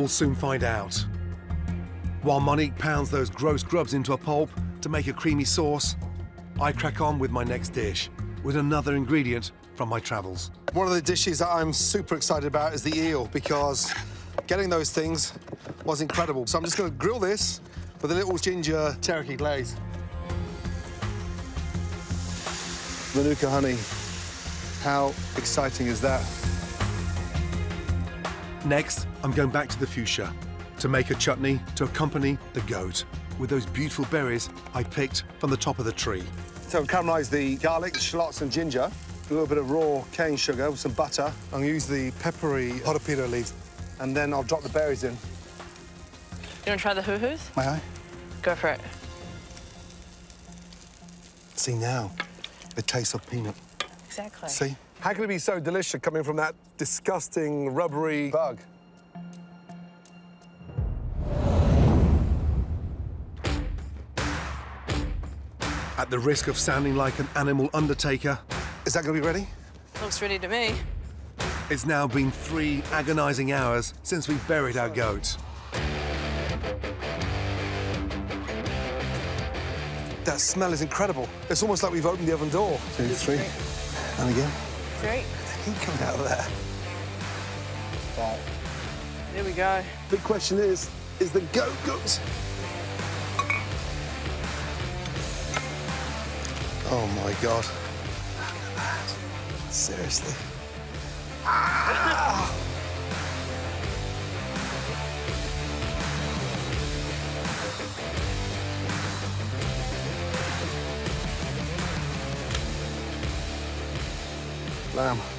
We'll soon find out. While Monique pounds those gross grubs into a pulp to make a creamy sauce, I crack on with my next dish, with another ingredient from my travels. One of the dishes that I'm super excited about is the eel, because getting those things was incredible. So I'm just going to grill this with a little ginger teriyaki glaze. Manuka honey. How exciting is that? Next, I'm going back to the fuchsia to make a chutney to accompany the goat with those beautiful berries I picked from the top of the tree. So I've caramelised the garlic, shallots and ginger, a little bit of raw cane sugar with some butter. I'm going to use the peppery horopiro leaves, and then I'll drop the berries in. You want to try the hoo-hoos? May I? Go for it. See now, it tastes of peanut. Exactly. See? How can it be so delicious coming from that disgusting, rubbery bug? At the risk of sounding like an animal undertaker... Is that going to be ready? Looks ready to me. It's now been 3 agonising hours since we buried our goat. That smell is incredible. It's almost like we've opened the oven door. 2, 3, and again. 3. Heat coming out of there. 5. There we go. The question is the goat cooked? Oh, my God. Look at that. Seriously. Ah! Lamb.